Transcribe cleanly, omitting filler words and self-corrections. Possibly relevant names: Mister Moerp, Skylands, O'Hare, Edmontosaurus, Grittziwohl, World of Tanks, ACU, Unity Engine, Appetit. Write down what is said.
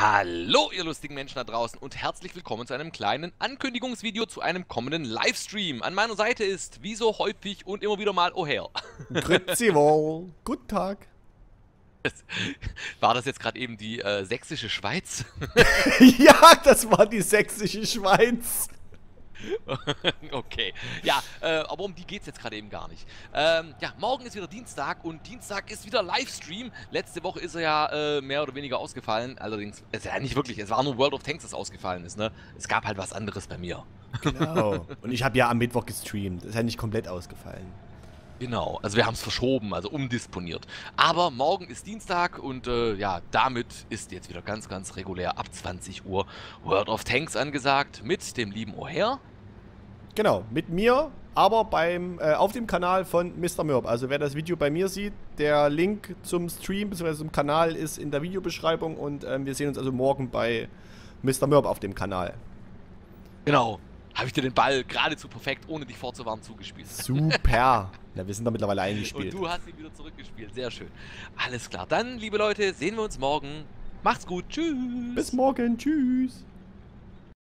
Hallo ihr lustigen Menschen da draußen und herzlich willkommen zu einem kleinen Ankündigungsvideo zu einem kommenden Livestream. An meiner Seite ist, wie so häufig und immer wieder mal, O'Hare. Grittziwohl. Guten Tag. War das jetzt gerade eben die sächsische Schweiz? Ja, das war die sächsische Schweiz. Okay, ja, aber um die geht es jetzt gerade eben gar nicht. Ja, morgen ist wieder Dienstag und Dienstag ist wieder Livestream. Letzte Woche ist er ja mehr oder weniger ausgefallen. Allerdings, ist ja nicht wirklich, es war nur World of Tanks, das ausgefallen ist, ne? Es gab halt was anderes bei mir. Genau. Und ich habe ja am Mittwoch gestreamt, ist ja nicht komplett ausgefallen. Genau, also wir haben es verschoben, also umdisponiert. Aber morgen ist Dienstag und ja, damit ist jetzt wieder ganz, ganz regulär ab 20 Uhr World of Tanks angesagt mit dem lieben O'Hare. Genau, mit mir, aber beim, auf dem Kanal von Mister Moerp. Also wer das Video bei mir sieht, der Link zum Stream bzw. zum Kanal ist in der Videobeschreibung und wir sehen uns also morgen bei Mister Moerp auf dem Kanal. Genau, habe ich dir den Ball geradezu perfekt, ohne dich vorzuwarnen, zugespielt. Super, ja, wir sind da mittlerweile eingespielt. Und du hast ihn wieder zurückgespielt, sehr schön. Alles klar, dann liebe Leute, sehen wir uns morgen. Macht's gut, tschüss. Bis morgen, tschüss.